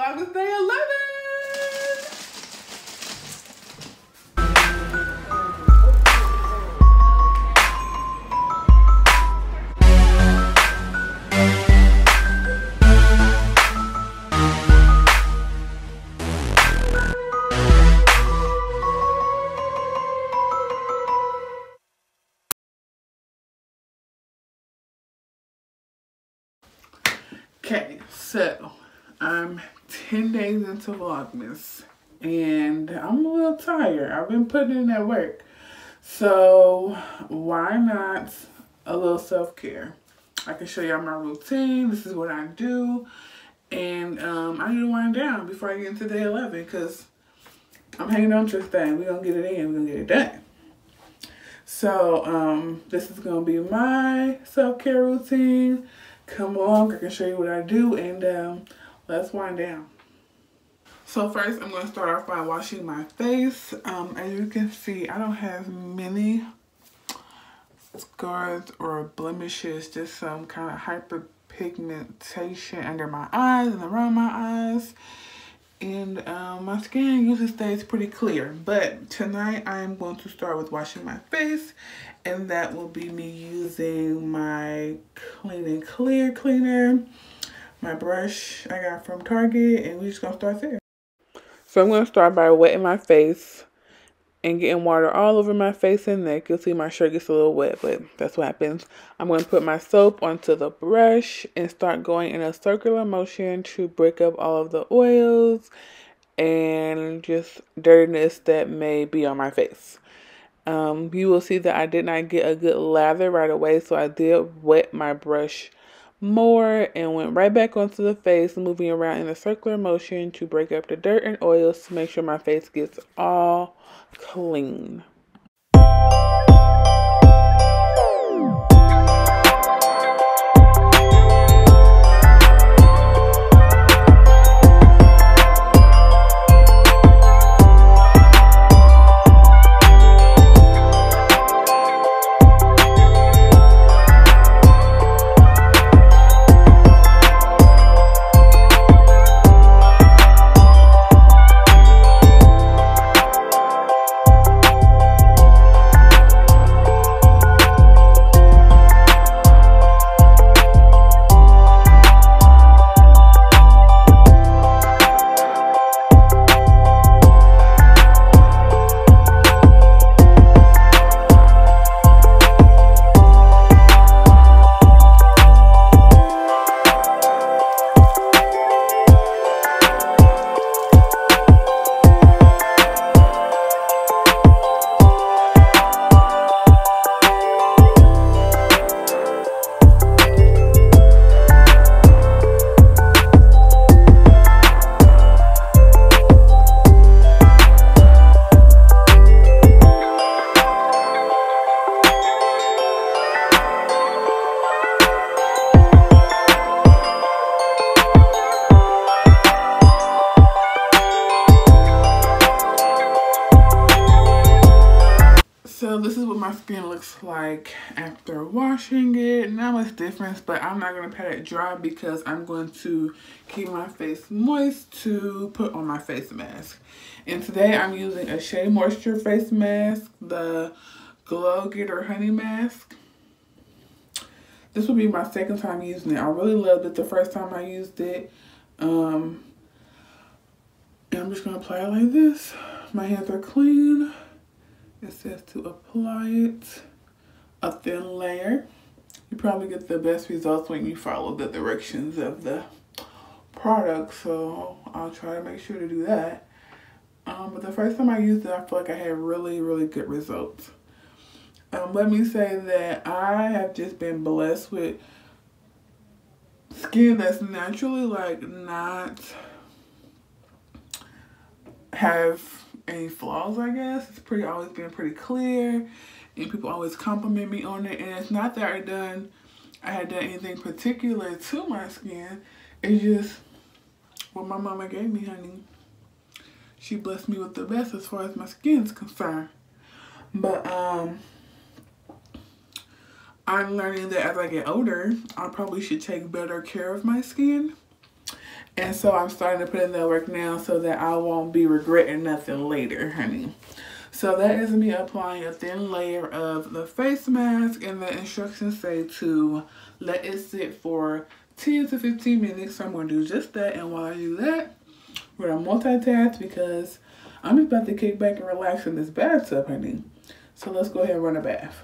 Vlogmas Day 11. Okay, so I'm 10 days into Vlogmas and I'm a little tired. I've been putting in that work. So why not a little self-care? I can show y'all my routine. This is what I do. And I need to wind down before I get into day 11 because I'm hanging on to this thing. We're going to get it in. We're going to get it done. So this is going to be my self-care routine. Come along, I can show you what I do, and let's wind down. So first, I'm going to start off by washing my face. As you can see, I don't have many scars or blemishes, just some kind of hyperpigmentation under my eyes and around my eyes. And my skin usually stays pretty clear, but tonight I am going to start with washing my face, and that will be me using my Clean and Clear cleaner, my brush I got from Target, and we're just gonna start there. So I'm gonna start by wetting my face and getting water all over my face and neck. You'll see my shirt gets a little wet, but that's what happens. I'm gonna put my soap onto the brush and start going in a circular motion to break up all of the oils and just dirtiness that may be on my face. You will see that I did not get a good lather right away, so I did wet my brush more and went right back onto the face, moving around in a circular motion to break up the dirt and oils to make sure my face gets all clean. Looks like after washing it. Not much difference, but I'm not going to pat it dry because I'm going to keep my face moist to put on my face mask. And today I'm using a Shea Moisture face mask, the Glow Getter Honey Mask. This will be my second time using it. I really loved it the first time I used it. And I'm just going to apply it like this. My hands are clean. It says to apply it a thin layer. You probably get the best results when you follow the directions of the product, so I'll try to make sure to do that. But the first time I used it, I feel like I had really good results. Let me say that I have just been blessed with skin that's naturally like not have any flaws, I guess. It's always been pretty clear, and people always compliment me on it. And it's not that I had done anything particular to my skin. It's just what my mama gave me, honey. She blessed me with the best as far as my skin's concerned. But I'm learning that as I get older, I probably should take better care of my skin. And so I'm starting to put in that work now so that I won't be regretting nothing later, honey. So that is me applying a thin layer of the face mask, and the instructions say to let it sit for 10 to 15 minutes. So I'm going to do just that. And while I do that, we're going to multitask because I'm about to kick back and relax in this bathtub, honey. So let's go ahead and run a bath.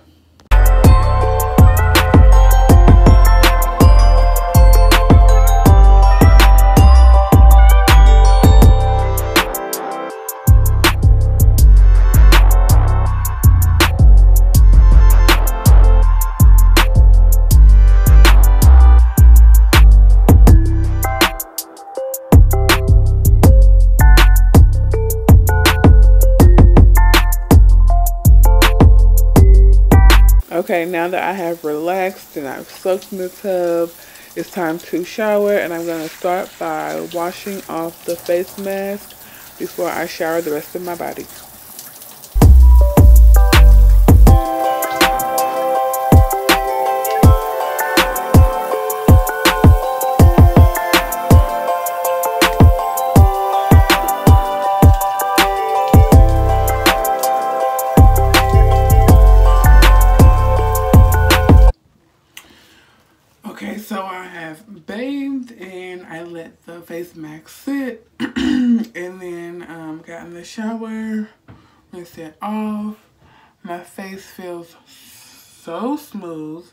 Okay, now that I have relaxed and I've soaked in the tub, it's time to shower, and I'm going to start by washing off the face mask before I shower the rest of my body. Face mask sit and then got in the shower, rinsed it off. My face feels so smooth.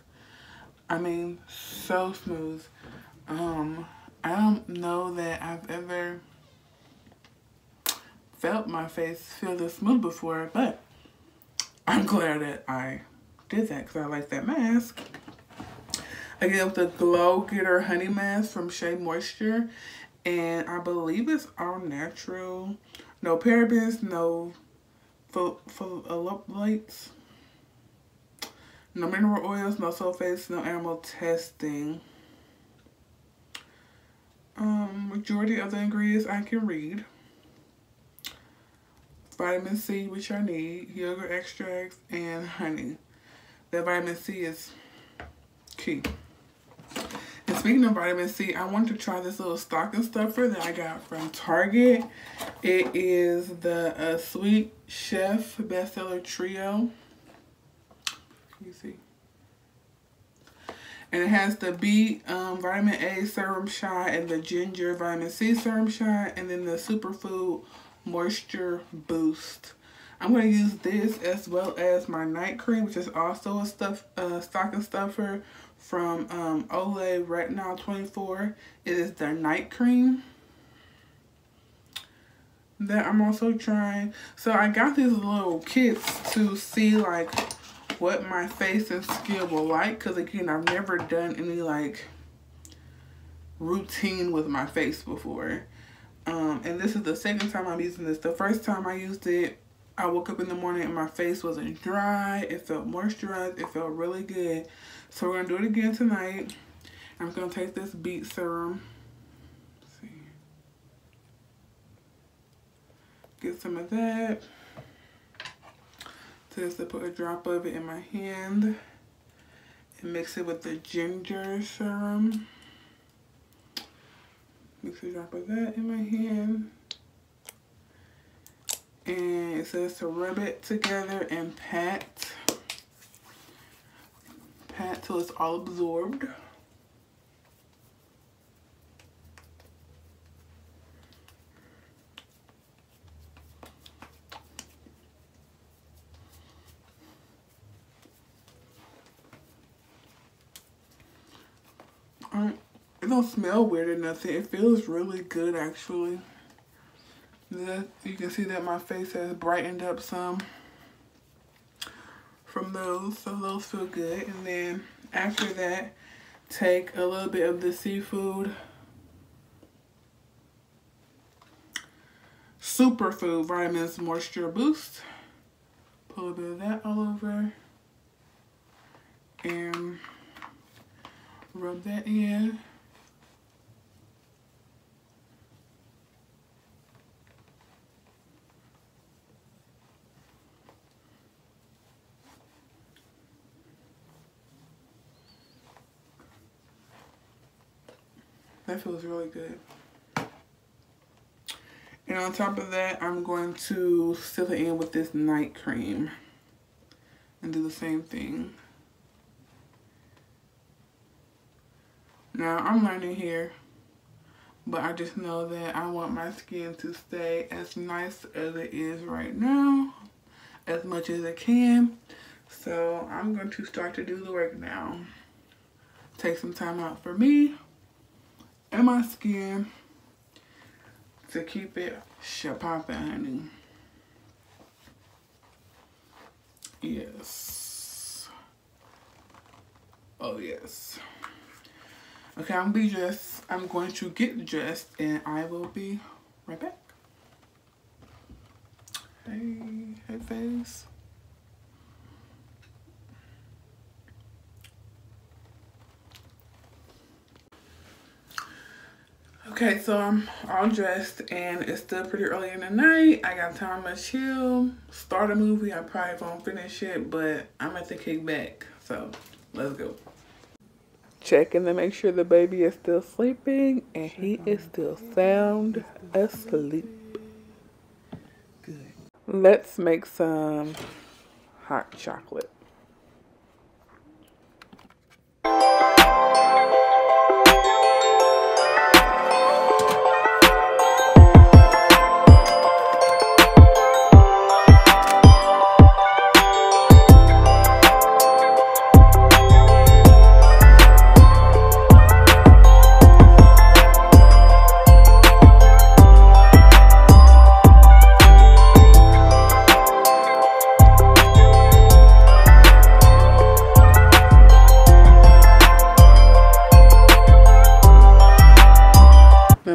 I mean, so smooth. I don't know that I've ever felt my face feel this smooth before, but I'm glad that I did that because I like that mask. I get up the Glow Getter Honey Mask from Shea Moisture, and I believe it's all natural. No parabens, no phthalates, no mineral oils, no sulfates, no animal testing. Majority of the ingredients I can read. Vitamin C, which I need, yogurt extracts, and honey. That vitamin C is key. And speaking of vitamin C, I wanted to try this little stocking stuffer that I got from Target. It is the Sweet Chef bestseller trio. Let me see. And it has the B vitamin A serum shot and the ginger vitamin C serum shot, and then the superfood moisture boost. I'm going to use this as well as my night cream, which is also a stocking stuffer from Olay Retinol 24. It is their night cream that I'm also trying. So I got these little kits to see like what my face and skin will like, because again, I've never done any like routine with my face before. And this is the second time I'm using this. The first time I used it, I woke up in the morning and my face wasn't dry. It felt moisturized. It felt really good. So we're going to do it again tonight. I'm going to take this beet serum. Let's see. Get some of that. Just to put a drop of it in my hand. And mix it with the ginger serum. Mix a drop of that in my hand. And it says to rub it together and pat till it's all absorbed. It don't smell weird or nothing. It feels really good, actually. You can see that my face has brightened up some from those, so those feel good. And then after that, take a little bit of the seafood superfood vitamins moisture boost, put a bit of that all over and rub that in. That feels really good. And on top of that, I'm going to fill it in with this night cream and do the same thing. Now, I'm learning here, but I just know that I want my skin to stay as nice as it is right now, as much as it can. So I'm going to start to do the work now. Take some time out for me and my skin to keep it shit-poppin', honey. Yes. Oh, yes. Okay, I'm gonna be dressed. I'm going to get dressed and I will be right back. Hey, hey, face. Okay, so I'm all dressed and it's still pretty early in the night. I got time to chill, start a movie. I probably won't finish it, but I'm at the kickback. So let's go. Checking to make sure the baby is still sleeping, and he is still sound asleep. Good. Let's make some hot chocolate.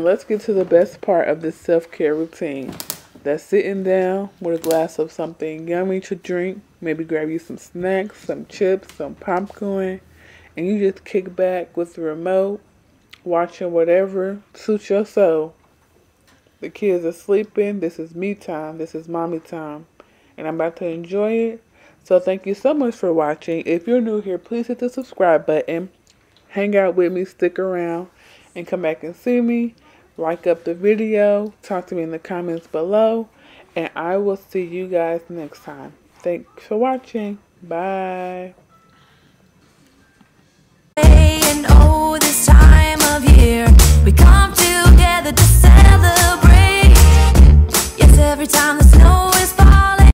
Let's get to the best part of this self-care routine. That's sitting down with a glass of something yummy to drink. Maybe grab you some snacks, some chips, some popcorn, and you just kick back with the remote, watching whatever suits your soul. The kids are sleeping. This is me time. This is mommy time. And I'm about to enjoy it. So thank you so much for watching. If you're new here, please hit the subscribe button. Hang out with me. Stick around and come back and see me. Like up the video, talk to me in the comments below, and I will see you guys next time. Thanks for watching. Bye. And oh, this time of year, we come together to celebrate. Yes, every time the snow